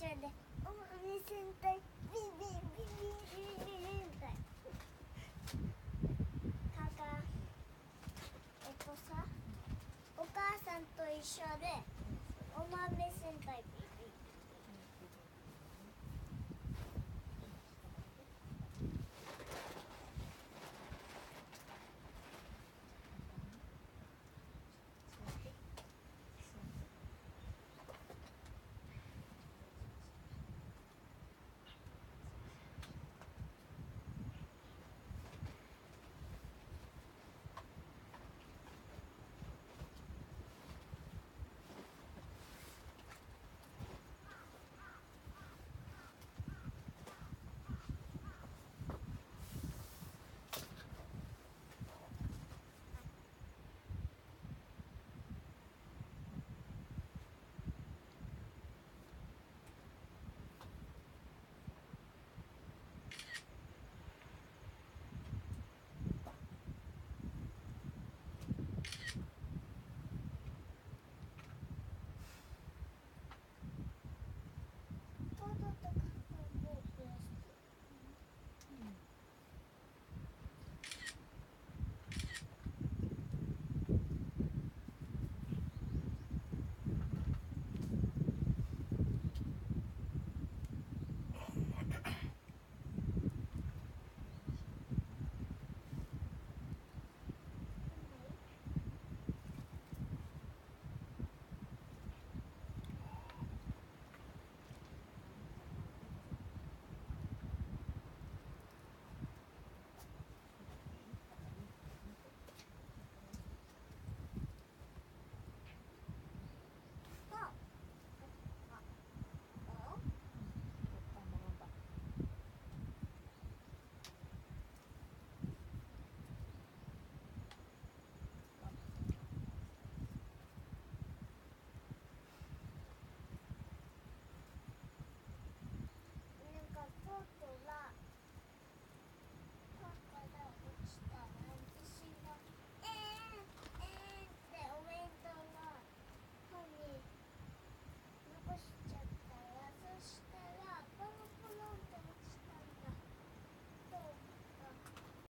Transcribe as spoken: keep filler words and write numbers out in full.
緒でお店とビビビビビビビビってかかえっとさお母さんと一緒でお豆先輩ビビ